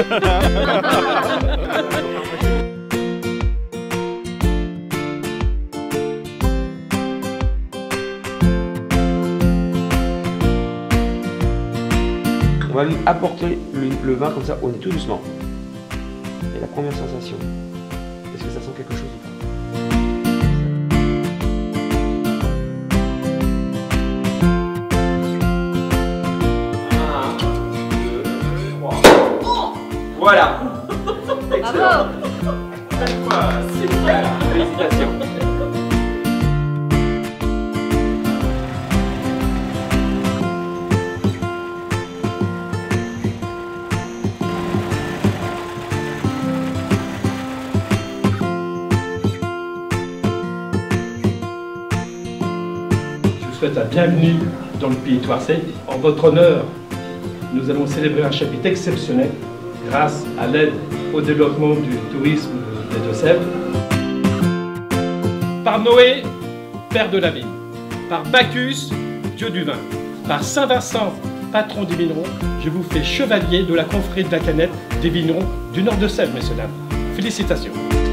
On va lui apporter le vin comme ça, on est tout doucement. Et la première sensation, est-ce que ça sent quelque chose ou pas? Voilà. Excellent. Bravo. Super. Félicitations. Je vous souhaite la bienvenue dans le pays Thouarsais. En votre honneur, nous allons célébrer un chapitre exceptionnel grâce à l'aide au développement du tourisme des Deux-Sèvres. Par Noé, père de la ville. Par Bacchus, dieu du vin. Par Saint-Vincent, patron des vignerons, je vous fais chevalier de la confrérie de la canette des vignerons du Nord-de-Sèvres, messieurs dames. Félicitations.